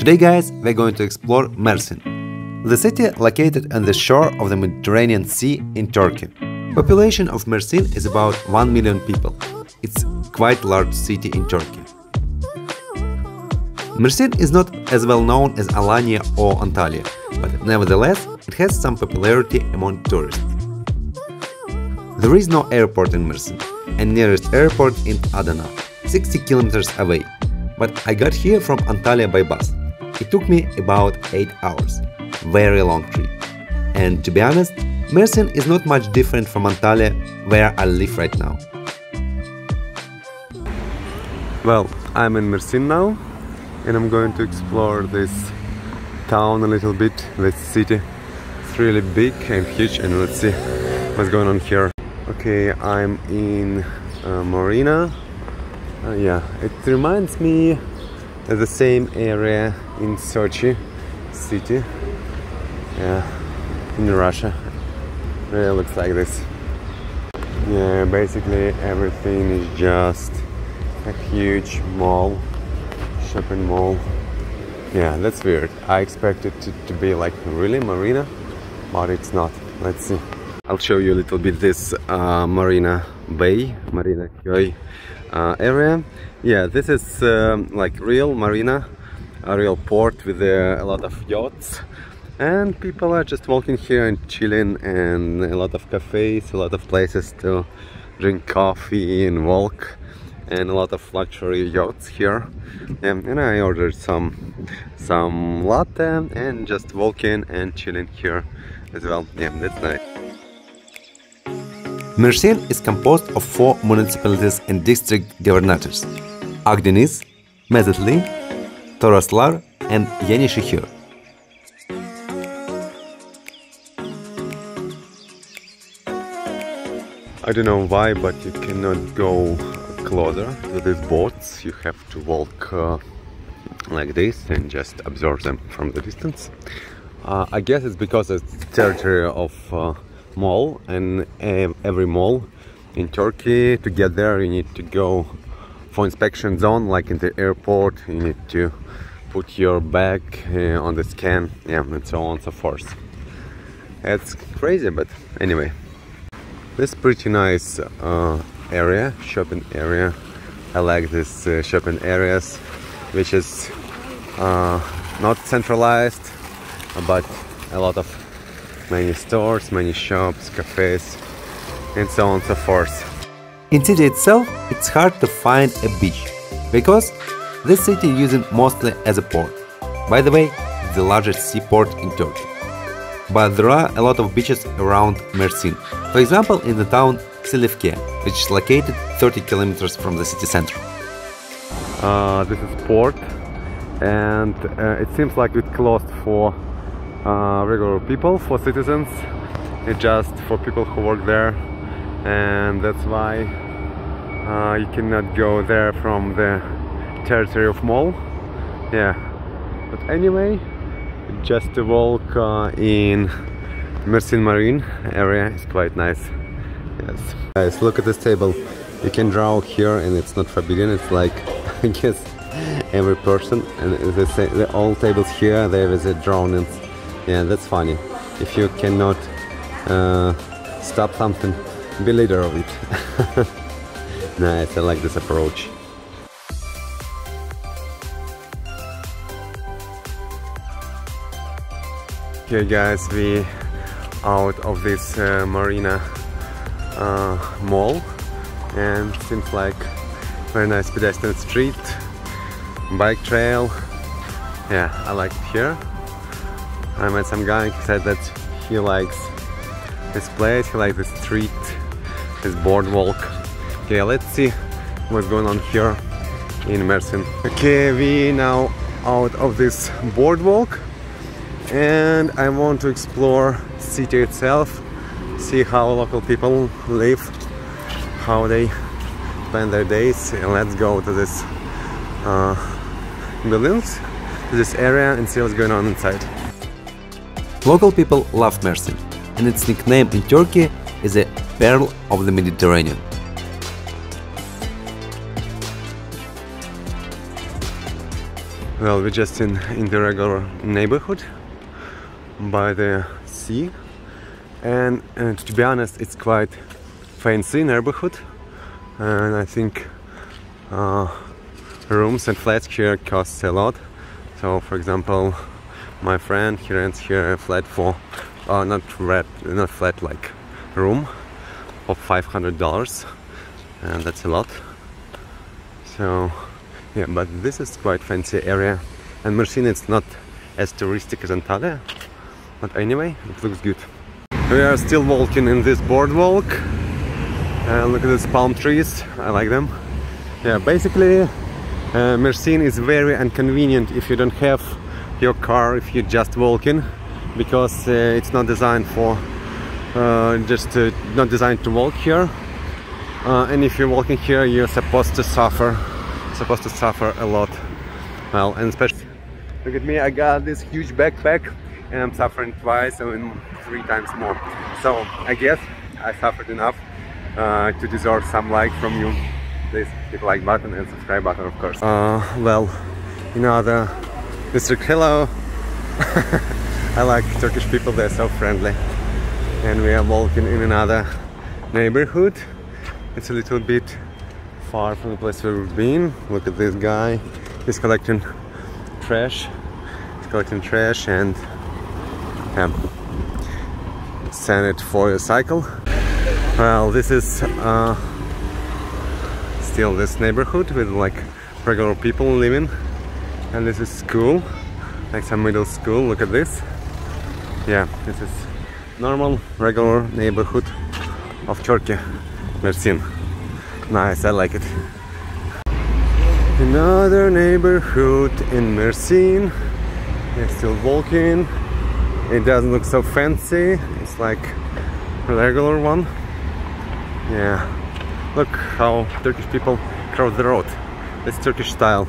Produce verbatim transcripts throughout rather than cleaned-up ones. Today, guys, we're going to explore Mersin, the city located on the shore of the Mediterranean Sea in Turkey. Population of Mersin is about one million people. It's quite large city in Turkey. Mersin is not as well known as Alanya or Antalya, but nevertheless it has some popularity among tourists. There is no airport in Mersin, and nearest airport in Adana, sixty kilometers away, but I got here from Antalya by bus. It took me about eight hours, very long trip. And to be honest, Mersin is not much different from Antalya, where I live right now. Well, I'm in Mersin now, and I'm going to explore this town a little bit, this city. It's really big and huge, and let's see what's going on here. Okay, I'm in uh, Marina. Uh, yeah, it reminds me of the same area in Sochi city, yeah, in Russia. Really looks like this. Yeah, basically everything is just a huge mall, shopping mall. Yeah, that's weird. I expected it to, to be like really marina, but it's not. Let's see. I'll show you a little bit this uh, Marina Bay, Marina Köy uh, area. Yeah, this is um, like real marina, a real port with uh, a lot of yachts. And people are just walking here and chilling, and a lot of cafes, a lot of places to drink coffee and walk. And a lot of luxury yachts here, um, and I ordered some some latte and just walking and chilling here as well. Yeah, that's nice. Mersin is composed of four municipalities and district governors: Akdeniz, Mezitli, Toroslar, and Yenişehir. I don't know why, but you cannot go closer to these boats. You have to walk uh, like this and just observe them from the distance. Uh, I guess it's because it's territory of uh, mall, and every mall in Turkey, to get there you need to go for inspection zone, like in the airport. You need to put your bag uh, on the scan, yeah, and so on and so forth. It's crazy, but anyway, this pretty nice uh, area, shopping area. I like this uh, shopping areas, which is uh, not centralized, but a lot of many stores, many shops, cafes, and so on and so forth. In city itself, it's hard to find a beach, because this city using mostly as a port. By the way, it's the largest seaport in Turkey. But there are a lot of beaches around Mersin. For example, in the town Silifke, which is located thirty kilometers from the city center. Uh, this is port, and uh, it seems like it's closed for uh, regular people, for citizens. It's just for people who work there, and that's why uh, you cannot go there from the territory of mall. Yeah, but anyway, just to walk uh, in Mersin Marine area is quite nice. Yes. Guys, look at this table. You can draw here, and it's not forbidden. It's like, I guess, every person, and they say the all tables here they have the drawings. Yeah, that's funny. If you cannot uh, stop something, be leader of it. Nice. I like this approach. Okay, guys, we out of this uh, marina Uh, mall, and seems like very nice pedestrian street, bike trail. Yeah, I like it here. I met some guy who said that he likes this place, he likes this street, this boardwalk. Okay, let's see what's going on here in Mersin. Okay, we now out of this boardwalk, and I want to explore city itself. See how local people live, how they spend their days, and let's go to this uh, buildings, to this area, and see what's going on inside. Local people love Mersin, and its nickname in Turkey is a pearl of the Mediterranean. Well, we're just in, in the regular neighborhood by the sea, and, and to be honest, it's quite fancy neighborhood, and I think uh, rooms and flats here cost a lot. So, for example, my friend, he rents here a flat for uh, not red, not flat like room of five hundred dollars, and that's a lot. So yeah, but this is quite fancy area, and Mersin it's not as touristic as Antalya, but anyway, it looks good. We are still walking in this boardwalk, and uh, look at these palm trees, I like them. Yeah, basically uh, Mersin is very inconvenient if you don't have your car, if you're just walking, because uh, it's not designed for uh, just uh, not designed to walk here, uh, and if you're walking here you're supposed to suffer supposed to suffer a lot. Well, and especially look at me, I got this huge backpack and I'm suffering twice or three times more, so I guess I suffered enough uh, to deserve some like from you. Please hit like button and subscribe button, of course. Uh, well, you know, the district, hello. I like Turkish people, they're so friendly. And we are walking in another neighborhood. It's a little bit far from the place where we've been. Look at this guy, he's collecting trash, he's collecting trash and um, send it for a cycle. Well, this is uh, still this neighborhood with like regular people living, and this is school, like some middle school. Look at this. Yeah, this is normal regular neighborhood of Turkey, Mersin. Nice, I like it. Another neighborhood in Mersin. They're still walking. It doesn't look so fancy. It's like a regular one. Yeah. Look how Turkish people cross the road. It's Turkish style.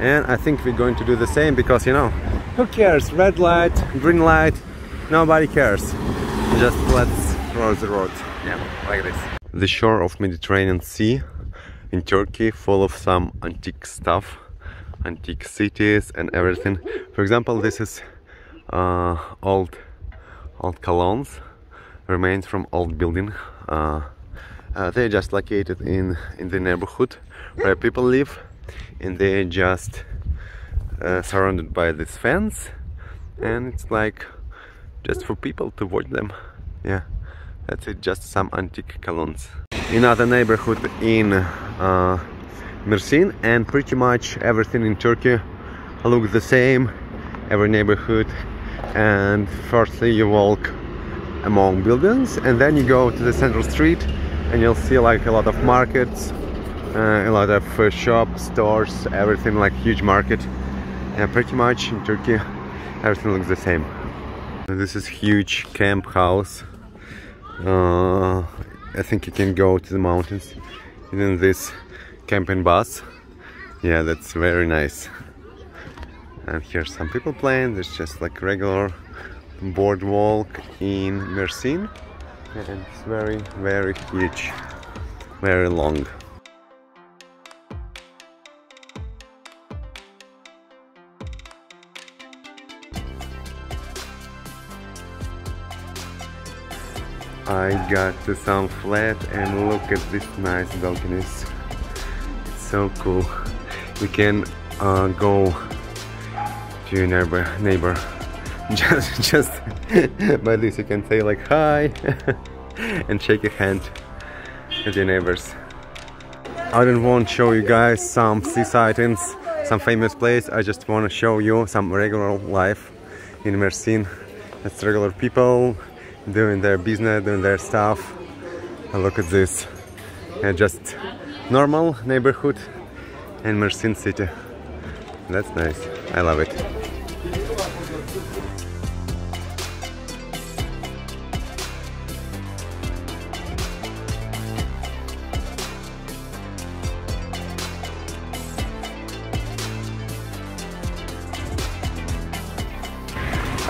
And I think we're going to do the same because, you know, who cares? Red light, green light, nobody cares. Just let's cross the road. Yeah, like this. The shore of Mediterranean Sea in Turkey, full of some antique stuff, antique cities and everything. For example, this is uh, old old columns, remains from old building. Uh, uh, they're just located in in the neighborhood where people live, and they're just uh, surrounded by this fence, and it's like just for people to watch them. Yeah. That's it, just some antique columns. Another neighborhood in uh, Mersin, and pretty much everything in Turkey looks the same, every neighborhood. And firstly you walk among buildings, and then you go to the central street, and you'll see like a lot of markets, uh, a lot of uh, shops, stores, everything, like huge market. And pretty much in Turkey everything looks the same. This is huge camp house. Uh, I think you can go to the mountains in this camping bus. Yeah, that's very nice. And here's some people playing. There's just like regular boardwalk in Mersin, and it's very, very huge, very long. I got to some flat, and look at these nice balconies. It's so cool. We can uh, go to your neighbor, neighbor. Just, just by this you can say like hi and shake a hand at your neighbors. I don't want to show you guys some seaside inns, some famous place. I just want to show you some regular life in Mersin. It's regular people doing their business, doing their stuff. And look at this. And just normal neighborhood in Mersin city. That's nice. I love it.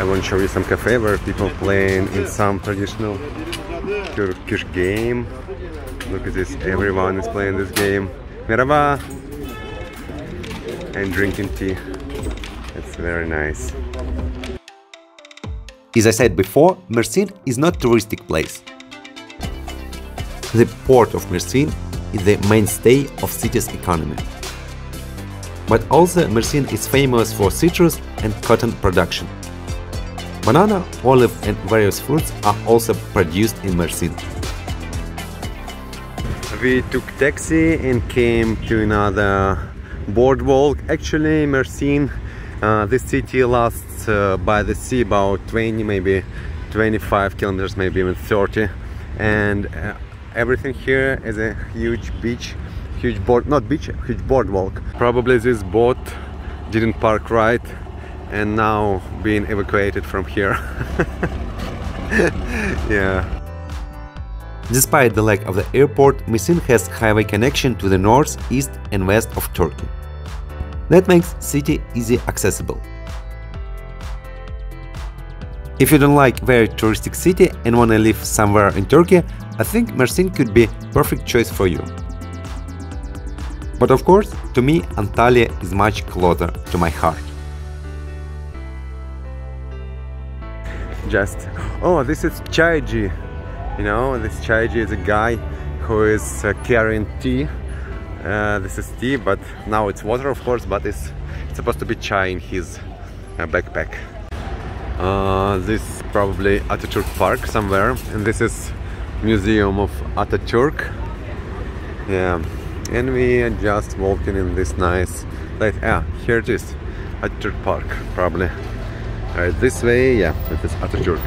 I want to show you some cafe where people playing in some traditional Turkish game. Look at this, everyone is playing this game. Merhaba! And drinking tea. Very nice. As I said before, Mersin is not a touristic place. The port of Mersin is the mainstay of city's economy. But also Mersin is famous for citrus and cotton production. Banana, olive and various fruits are also produced in Mersin. We took taxi and came to another boardwalk. Actually, Mersin, uh, this city lasts uh, by the sea about twenty, maybe twenty-five kilometers, maybe even thirty. And uh, everything here is a huge beach, huge board, not beach, huge boardwalk. Probably this boat didn't park right and now being evacuated from here. Yeah. Despite the lack of the airport, Mersin has highway connection to the north, east and west of Turkey. That makes city easy accessible. If you don't like very touristic city and want to live somewhere in Turkey, I think Mersin could be perfect choice for you. But of course, to me, Antalya is much closer to my heart. Just, oh, this is Çaycı. You know, this Çaycı is a guy who is uh, carrying tea. Uh, this is tea, but now it's water, of course, but it's, it's supposed to be chai in his uh, backpack. Uh, this is probably Atatürk Park somewhere, and this is Museum of Atatürk. Yeah, and we are just walking in this nice place. Ah, here it is, Atatürk Park, probably. Right, this way, yeah, this is Atatürk.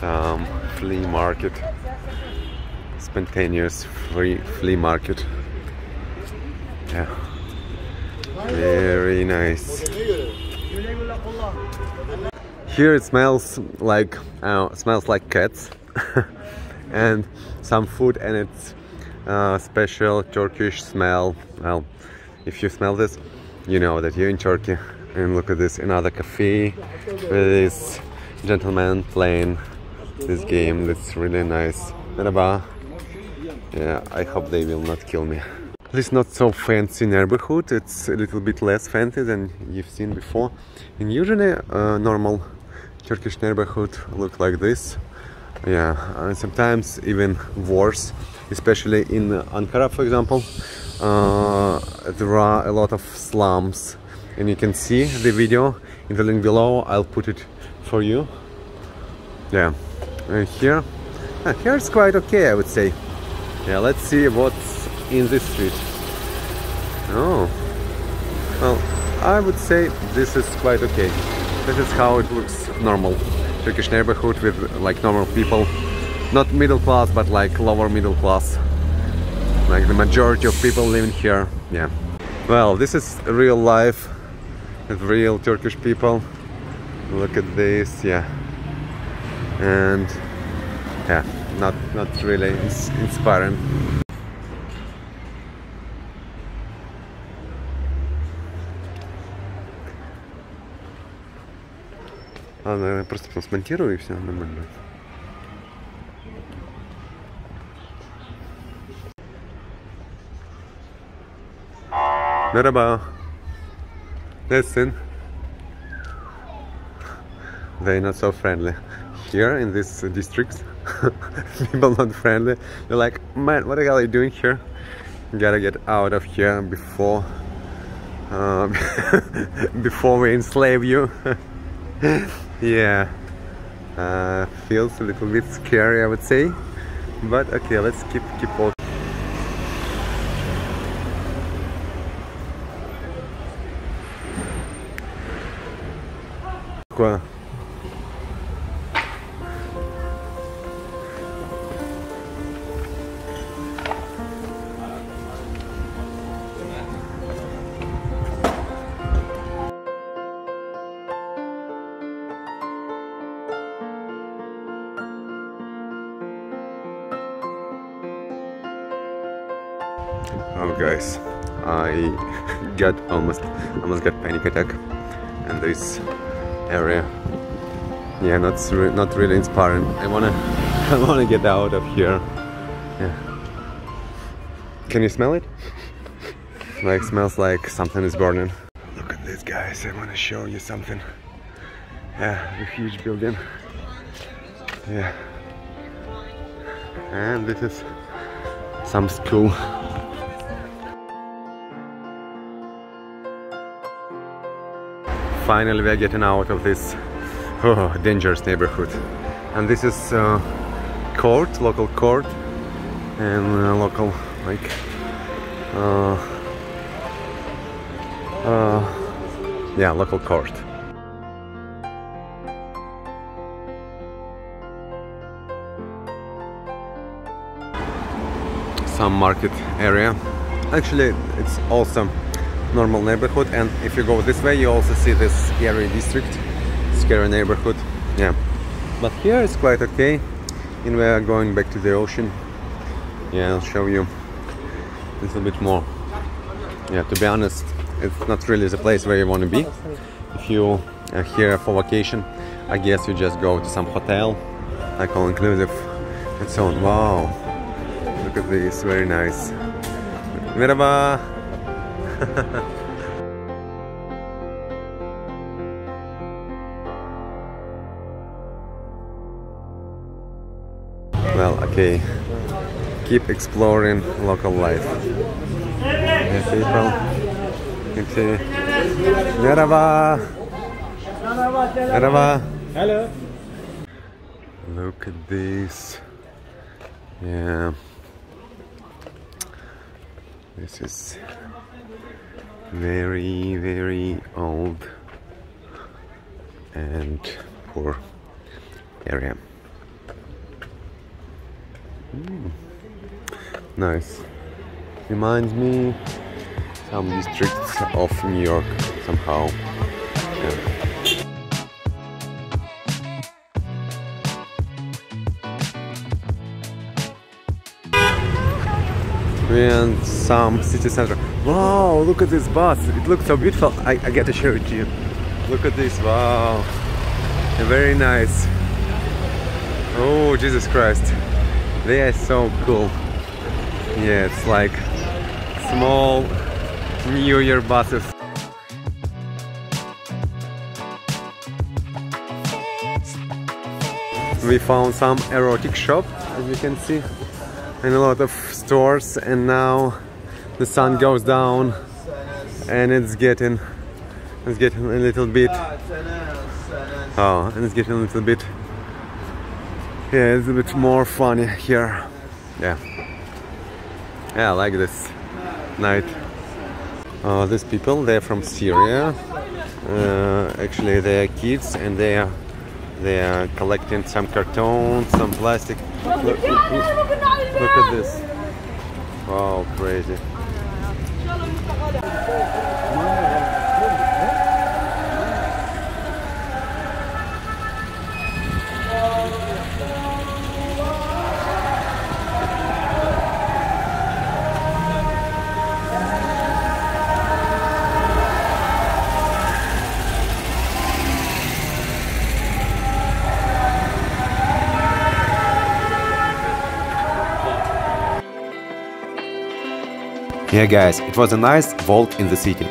Some flea market, spontaneous free flea market. Yeah, very nice. Here it smells like uh, smells like cats, and some food, and it's uh, special Turkish smell. Well, if you smell this, you know that you're in Turkey. And look at this, another cafe with this gentleman playing this game. That's really nice. Merhaba. Yeah, I hope they will not kill me. This not so fancy neighborhood. It's a little bit less fancy than you've seen before. And usually uh, normal Turkish neighborhood look like this. Yeah, and sometimes even worse, especially in Ankara, for example. Uh, there are a lot of slums, and you can see the video in the link below. I'll put it for you. Yeah. And here, ah, here it's quite okay, I would say. Yeah, let's see what's in this street. Oh, well, I would say this is quite okay. This is how it looks normal Turkish neighborhood with like normal people, not middle class, but like lower middle class, like the majority of people living here. Yeah. Well, this is real life with real Turkish people. Look at this, yeah. And yeah, not not really ins inspiring. А, наверное, просто потом смонтирую и все нормально. Merhaba. Listen. They're not so friendly. Here in this uh, district, people not friendly. They're like, man, what the hell are you doing here? You gotta get out of here before uh, before we enslave you. Yeah, uh, feels a little bit scary, I would say. But okay, let's keep keep walking. Quoi? Oh guys, I got almost almost got panic attack, and this area. Yeah, not re not really inspiring. I wanna I wanna get out of here. Yeah. Can you smell it? Like, smells like something is burning. Look at this, guys. I wanna show you something. Yeah, a huge building. Yeah. And this is some school. Finally, we are getting out of this oh, dangerous neighborhood. And this is uh, court, local court, and uh, local like uh, uh, yeah, local court. Some market area. Actually, it's awesome normal neighborhood, and if you go this way you also see this scary district, scary neighborhood. Yeah, but here it's quite okay, and we are going back to the ocean. Yeah, I'll show you a little bit more. Yeah, to be honest, it's not really the place where you want to be. If you are here for vacation, I guess you just go to some hotel, like all inclusive and so on. Wow, look at this, very nice. Merhaba! Well, okay, keep exploring local life. Yes, April. Okay. Merhaba! Merhaba! Hello! Look at this. Yeah. This is very, very old and poor area. Mm. Nice. Reminds me some districts of New York somehow. Yeah. And some city center. Wow, look at this bus. It looks so beautiful. I, I gotta show it to you. Look at this. Wow. Very nice. Oh, Jesus Christ. They are so cool. Yeah, it's like small New Year buses. We found some erotic shop, as you can see, and a lot of stores, and now the sun goes down and it's getting it's getting a little bit oh and it's getting a little bit yeah it's a bit more funny here. Yeah, yeah, I like this night. Uh, these people, they're from Syria. Uh, actually, they are kids, and they are they are collecting some cartons, some plastic. Look, look at this. Wow, crazy. Yeah, guys, it was a nice walk in the city.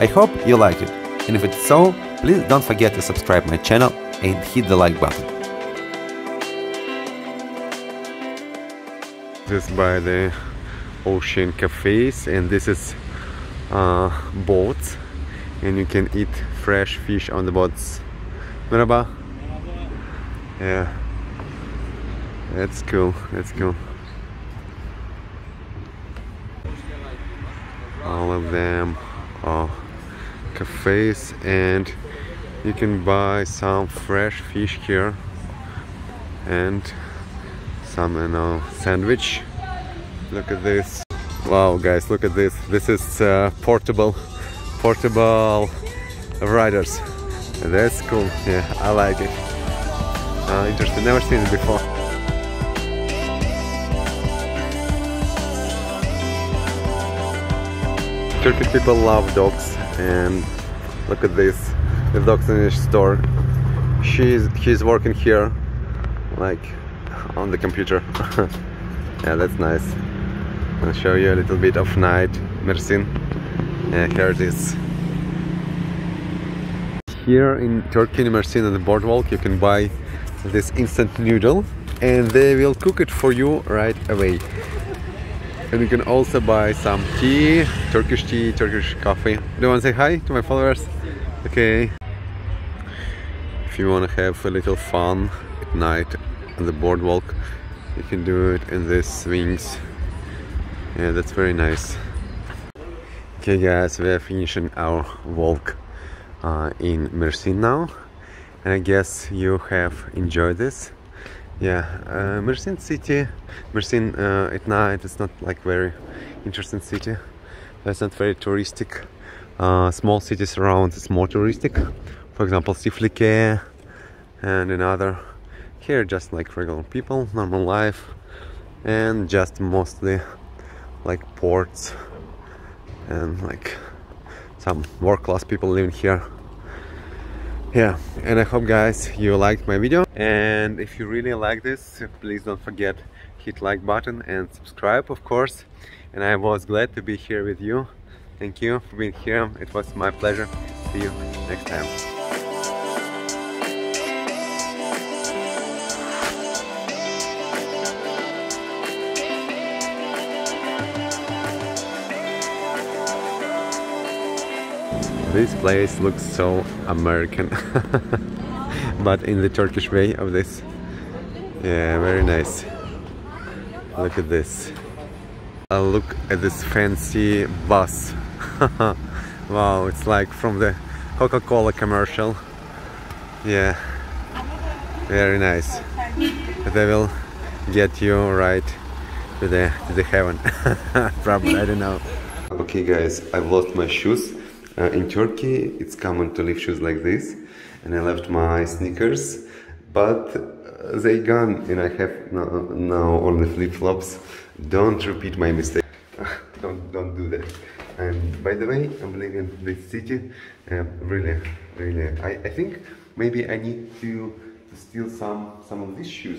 I hope you liked it, and if it's so, please don't forget to subscribe my channel and hit the like button. This is by the ocean cafes, and this is uh, boats, and you can eat fresh fish on the boats. Merhaba. Yeah, that's cool, that's cool. All of them are cafes, and you can buy some fresh fish here and some, you know, sandwich. Look at this. Wow, guys, look at this. This is uh, portable portable riders. That's cool. Yeah, I like it. Uh, interesting, never seen it before. Turkish people love dogs, and look at this. the Doctor store. She's he's working here, like on the computer. Yeah, that's nice. I'll show you a little bit of night Mersin. Yeah, here it is. Here in Turkey, in Mersin, on the boardwalk, you can buy this instant noodle and they will cook it for you right away. And you can also buy some tea, Turkish tea, Turkish coffee. Do you want to say hi to my followers? Okay. If you want to have a little fun at night on the boardwalk, you can do it in these swings. Yeah, that's very nice. Okay guys, we are finishing our walk uh, in Mersin now, and I guess you have enjoyed this. Yeah, uh, Mersin city, Mersin uh, at night, it's not like very interesting city. It's not very touristic. Uh, small cities around, it's more touristic. For example, Siflike and another. Here just like regular people, normal life, and just mostly like ports and like some work-class people living here. Yeah, and I hope guys you liked my video, and if you really like this, please don't forget hit like button and subscribe, of course. And I was glad to be here with you. Thank you for being here, it was my pleasure. See you next time. This place looks so American, but in the Turkish way of this. Yeah, very nice. Look at this. Uh, look at this fancy bus. Wow, it's like from the Coca-Cola commercial. Yeah, very nice. They will get you right to the, to the heaven. Probably, I don't know. Okay guys, I've lost my shoes. Uh, in Turkey, it's common to leave shoes like this, and I left my sneakers, but uh, they gone, and I have now no, only flip-flops. Don't repeat my mistake. don't don't do that. And by the way, I'm leaving this city. Uh, really, really. I, I think maybe I need to, to steal some some of these shoes.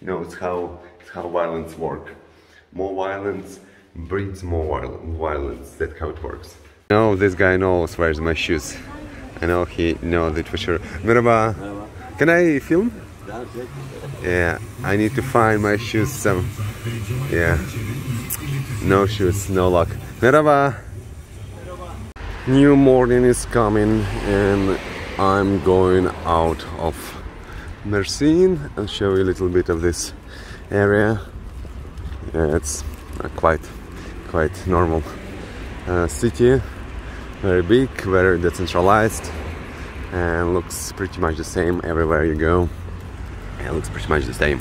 You know, it's how it's how violence work. More violence breeds more violence. That's how it works. No, this guy knows where's my shoes. I know he knows it for sure. Merhaba. Can I film? Yeah, I need to find my shoes some. Yeah. No shoes, no luck. Merhaba. New morning is coming and I'm going out of Mersin. I'll show you a little bit of this area. Yeah, it's quite, quite normal uh, city. Very big, very decentralized, and looks pretty much the same everywhere you go. It looks pretty much the same,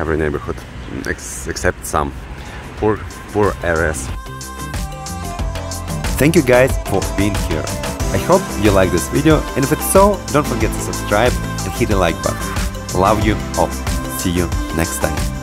every neighborhood, ex except some poor, poor areas. Thank you guys for being here. I hope you like this video, and if it's so, don't forget to subscribe and hit the like button. Love you all. See you next time.